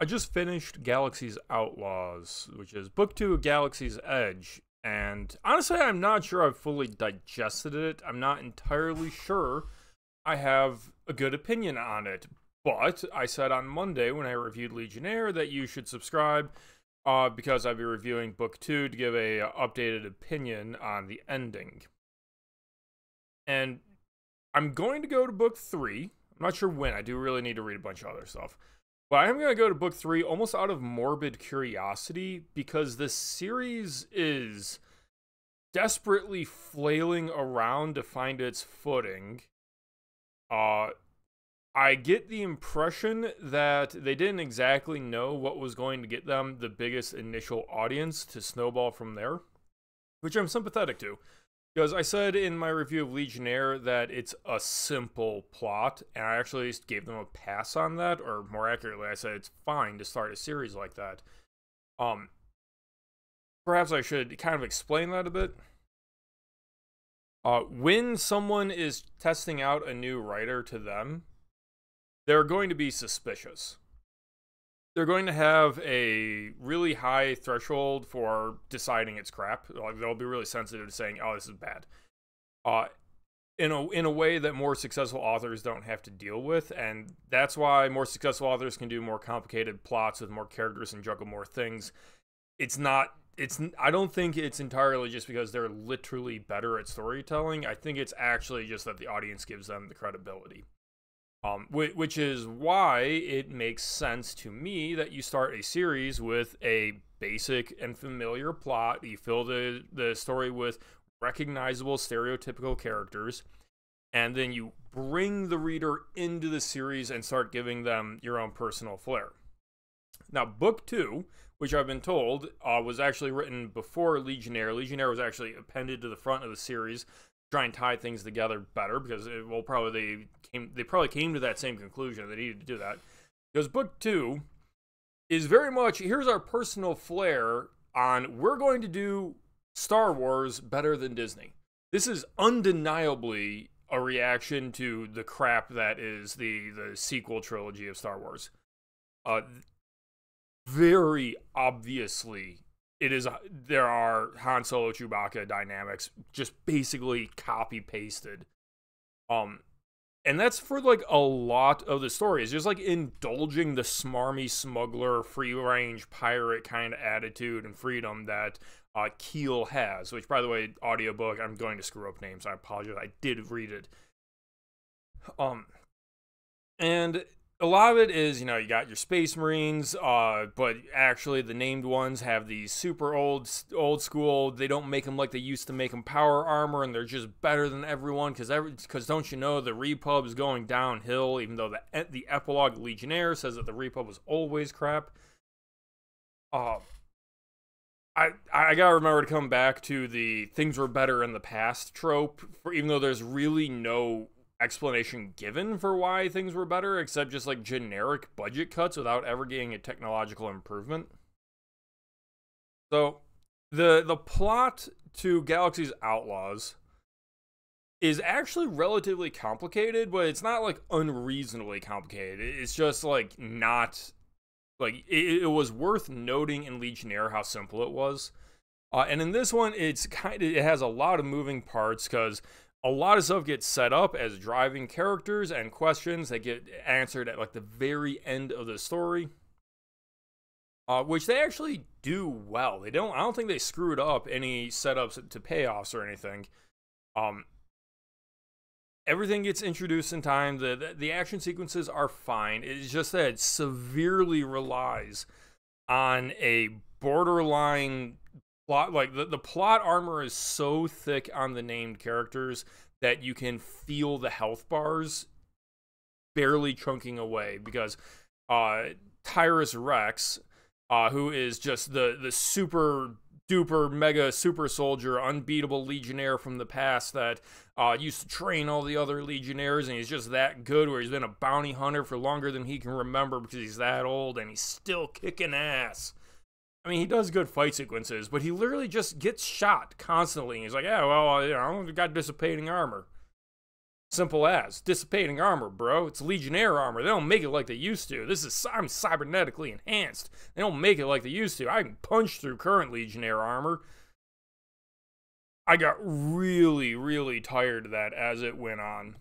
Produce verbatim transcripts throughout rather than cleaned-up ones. I just finished Galaxy's Outlaws, which is book two of Galaxy's Edge, and honestly, I'm not sure I've fully digested it. I'm not entirely sure I have a good opinion on it, but I said on Monday when I reviewed Legionnaire that you should subscribe uh, because I'll be reviewing book two to give a updated opinion on the ending. And I'm going to go to book three. I'm not sure when. I do really need to read a bunch of other stuff. But I'm going to go to book three almost out of morbid curiosity because this series is desperately flailing around to find its footing. Uh, I get the impression that they didn't exactly know what was going to get them the biggest initial audience to snowball from there, which I'm sympathetic to. Because I said in my review of Legionnaire that it's a simple plot, and I actually gave them a pass on that, or more accurately, I said it's fine to start a series like that. Um, perhaps I should kind of explain that a bit. Uh, when someone is testing out a new writer to them, they're going to be suspicious. They're going to have a really high threshold for deciding it's crap. Like, they'll be really sensitive to saying, oh, this is bad. Uh, in a, in a way that more successful authors don't have to deal with, and that's why more successful authors can do more complicated plots with more characters and juggle more things. It's not, it's, I don't think it's entirely just because they're literally better at storytelling. I think it's actually just that the audience gives them the credibility. Um, which is why it makes sense to me that you start a series with a basic and familiar plot. You fill the, the story with recognizable, stereotypical characters, and then you bring the reader into the series and start giving them your own personal flair. Now, book two, which I've been told, uh, was actually written before Legionnaire. Legionnaire was actually appended to the front of the series, try and tie things together better, because it will probably they came they probably came to that same conclusion. They needed to do that because book two is very much here's our personal flair on we're going to do Star Wars better than Disney. This is undeniably a reaction to the crap that is the the sequel trilogy of Star Wars. Uh, very obviously. It is, there are Han Solo Chewbacca dynamics just basically copy pasted. Um, and that's for like a lot of the stories, just like indulging the smarmy smuggler, free range pirate kind of attitude and freedom that uh, Kiel has, which by the way, audiobook, I'm going to screw up names. I apologize. I did read it. Um, and a lot of it is, you know, you got your space marines, uh, but actually the named ones have these super old, old school, they don't make them like they used to make them power armor, and they're just better than everyone, because every, because don't you know, the Repub is going downhill, even though the, the epilogue Legionnaire says that the Repub was always crap. Uh, I, I gotta remember to come back to the things were better in the past trope, for, even though there's really no explanation given for why things were better except just like generic budget cuts without ever getting a technological improvement. So the the plot to Galaxy's Outlaws is actually relatively complicated, but it's not like unreasonably complicated. It's just like not like it, it was worth noting in Legionnaire how simple it was, uh, and in this one it's kind of it has a lot of moving parts because a lot of stuff gets set up as driving characters and questions that get answered at like the very end of the story, uh, which they actually do well. They don't. I don't think they screwed up any setups to payoffs or anything. Um, everything gets introduced in time. The, the the action sequences are fine. It's just that it severely relies on a borderline plot, like the, the plot armor is so thick on the named characters that you can feel the health bars barely chunking away because uh, Tyrus Rex, uh, who is just the, the super duper mega super soldier, unbeatable Legionnaire from the past that uh, used to train all the other Legionnaires, and he's just that good where he's been a bounty hunter for longer than he can remember because he's that old and he's still kicking ass. I mean, he does good fight sequences, but he literally just gets shot constantly. And he's like, yeah, well, you know, I got dissipating armor. Simple as. Dissipating armor, bro. It's Legionnaire armor. They don't make it like they used to. This is, I'm cybernetically enhanced. They don't make it like they used to. I can punch through current Legionnaire armor. I got really, really tired of that as it went on.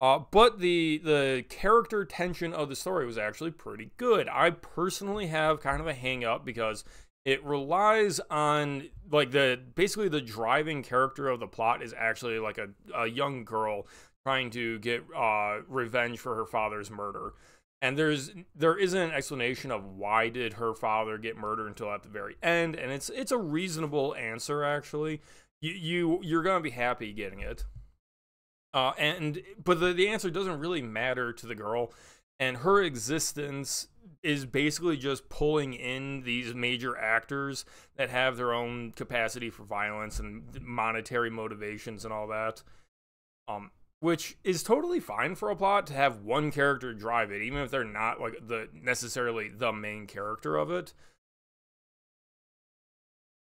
Uh, but the, the character tension of the story was actually pretty good. I personally have kind of a hang-up because it relies on, like, the basically the driving character of the plot is actually, like, a, a young girl trying to get uh, revenge for her father's murder. And there's there isn't an explanation of why did her father get murdered until at the very end. And it's it's a reasonable answer, actually. You, you, you're going to be happy getting it. Uh, and but the, the answer doesn't really matter to the girl, and her existence is basically just pulling in these major actors that have their own capacity for violence and monetary motivations and all that, um, which is totally fine for a plot to have one character drive it, even if they're not like the necessarily the main character of it.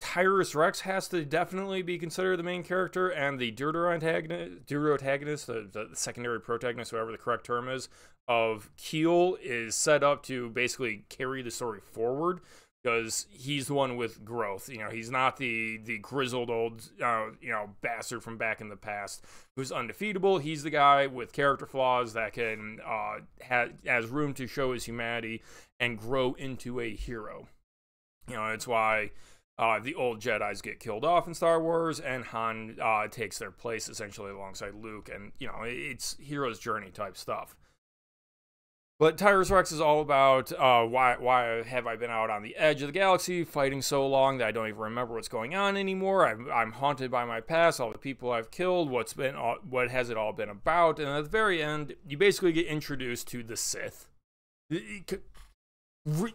Tyrus Rex has to definitely be considered the main character, and the Duro antagonist, Duro antagonist the, the secondary protagonist, whatever the correct term is, of Kiel is set up to basically carry the story forward because he's the one with growth. You know, he's not the the grizzled old uh, you know bastard from back in the past who's undefeatable. He's the guy with character flaws that can uh, ha has room to show his humanity and grow into a hero. You know, it's why. Uh, the old Jedis get killed off in Star Wars, and Han uh, takes their place, essentially, alongside Luke, and, you know, it's hero's journey type stuff. But Tyrus Rex is all about, uh, why, why have I been out on the edge of the galaxy, fighting so long that I don't even remember what's going on anymore? I'm, I'm haunted by my past, all the people I've killed, what's been, all, what has it all been about? And at the very end, you basically get introduced to the Sith. It, it,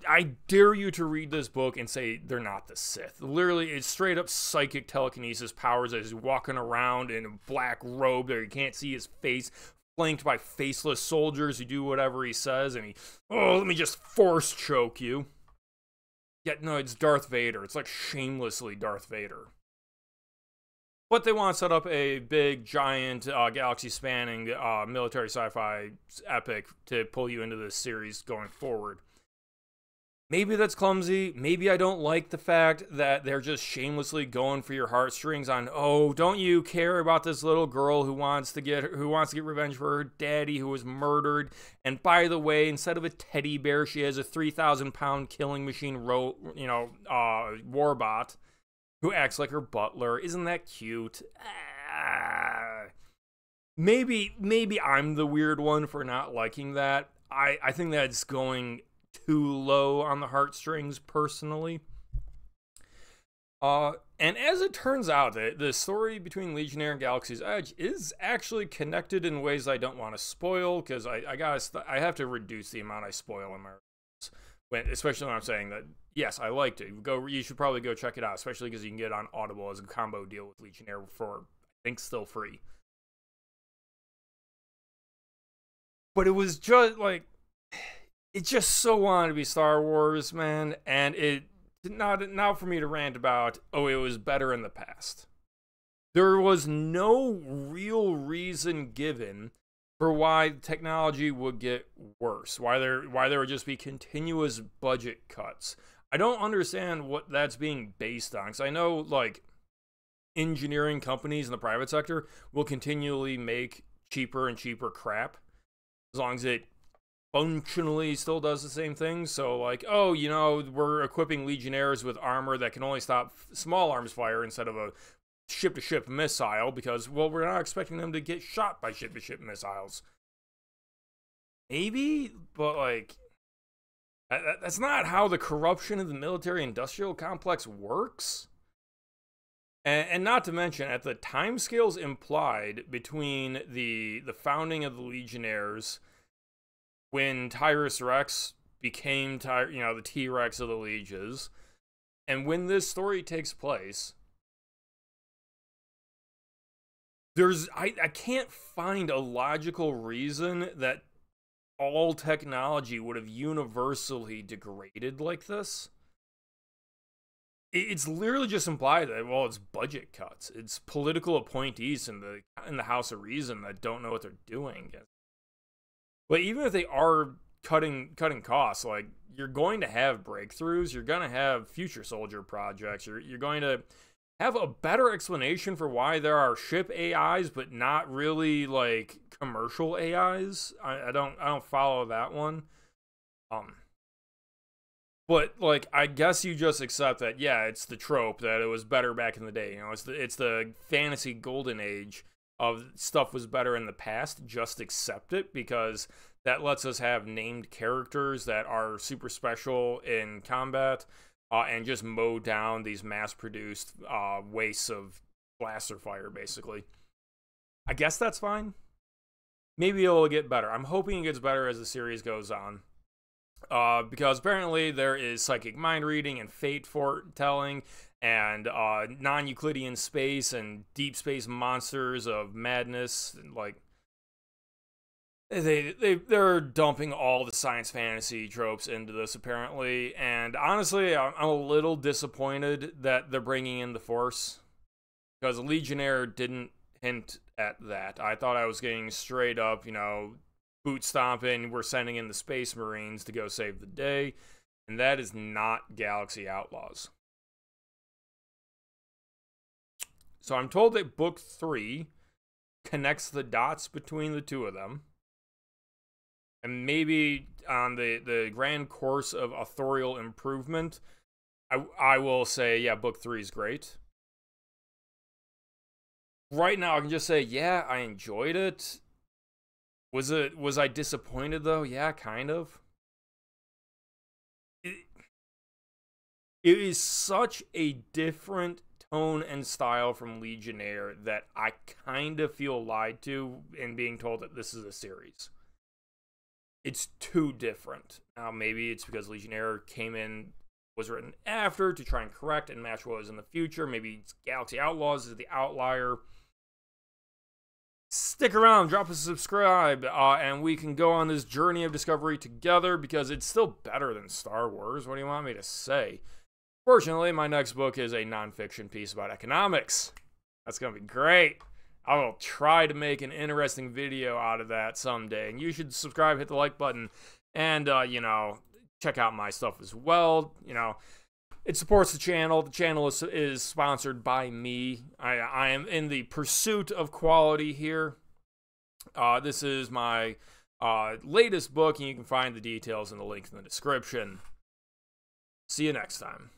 I dare you to read this book and say they're not the Sith. Literally, it's straight up psychic telekinesis powers as he's walking around in a black robe there. You can't see his face, flanked by faceless soldiers who do whatever he says, and he, oh, let me just force choke you. Yet, no, it's Darth Vader. It's like shamelessly Darth Vader. But they want to set up a big, giant, uh, galaxy-spanning uh, military sci-fi epic to pull you into this series going forward. Maybe that's clumsy. Maybe I don't like the fact that they're just shamelessly going for your heartstrings on, oh, don't you care about this little girl who wants to get who wants to get revenge for her daddy who was murdered? And by the way, instead of a teddy bear, she has a three thousand pound killing machine ro you know, uh, warbot who acts like her butler. Isn't that cute? Ah. Maybe, maybe I'm the weird one for not liking that. I, I think that's going too low on the heartstrings personally. Uh, and as it turns out, the, the story between Legionnaire and Galaxy's Edge is actually connected in ways I don't want to spoil because I, I gotta I have to reduce the amount I spoil in my reviews. When, especially when I'm saying that yes, I liked it. Go, you should probably go check it out, especially because you can get it on Audible as a combo deal with Legionnaire for I think still free. But it was just like. It's just so wanted to be Star Wars, man, and it not not for me to rant about. Oh, it was better in the past. There was no real reason given for why technology would get worse. Why there why there would just be continuous budget cuts. I don't understand what that's being based on. Because I know like engineering companies in the private sector will continually make cheaper and cheaper crap as long as it. Functionally still does the same thing, so like, oh, you know, we're equipping Legionnaires with armor that can only stop small arms fire instead of a ship-to-ship missile because, well, we're not expecting them to get shot by ship-to-ship missiles. Maybe, but like, that's not how the corruption of the military-industrial complex works. And not to mention, at the timescales implied between the the founding of the Legionnaires. When Tyrus Rex became, Ty you know, the T-Rex of the Legions, and when this story takes place, there's I, I can't find a logical reason that all technology would have universally degraded like this. it's literally just implied that, well, it's budget cuts. It's political appointees in the in the House of Reason that don't know what they're doing. But even if they are cutting cutting costs, like, you're going to have breakthroughs. You're going to have future soldier projects. You're, you're going to have a better explanation for why there are ship A Is, but not really, like, commercial A Is. I, I don't I don't follow that one. Um... But, like, I guess you just accept that, yeah, it's the trope that it was better back in the day. You know, it's the, it's the fantasy golden age of stuff was better in the past. Just accept it, because that lets us have named characters that are super special in combat uh, and just mow down these mass-produced uh, wastes of blaster fire, basically. I guess that's fine. Maybe it'll get better. I'm hoping it gets better as the series goes on. Uh, because apparently there is psychic mind reading and fate foretelling and uh, non-Euclidean space and deep space monsters of madness. And, like, they they they're dumping all the science fantasy tropes into this apparently. And honestly, I'm, I'm a little disappointed that they're bringing in the Force, because Legionnaire didn't hint at that. I thought I was getting straight up, you know, boot stomping, we're sending in the Space Marines to go save the day, and that is not Galaxy Outlaws. So I'm told that book three connects the dots between the two of them, and maybe on the, the grand course of authorial improvement, I, I will say, yeah, book three is great. Right now, I can just say, yeah, I enjoyed it. Was it was I disappointed though? Yeah, kind of. It, it is such a different tone and style from Legionnaire that I kind of feel lied to in being told that this is a series. It's too different. Now, maybe it's because Legionnaire came in, was written after, to try and correct and match what was in the future. Maybe it's Galaxy Outlaws is the outlier. Stick around, drop a subscribe, uh, and we can go on this journey of discovery together, because it's still better than Star Wars. What do you want me to say? Fortunately, my next book is a nonfiction piece about economics. That's going to be great. I will try to make an interesting video out of that someday, and you should subscribe, hit the like button, and, uh, you know, check out my stuff as well, you know. It supports the channel. The channel is, is sponsored by me. I, I am in the pursuit of quality here. Uh, this is my uh, latest book, and you can find the details in the link in the description. See you next time.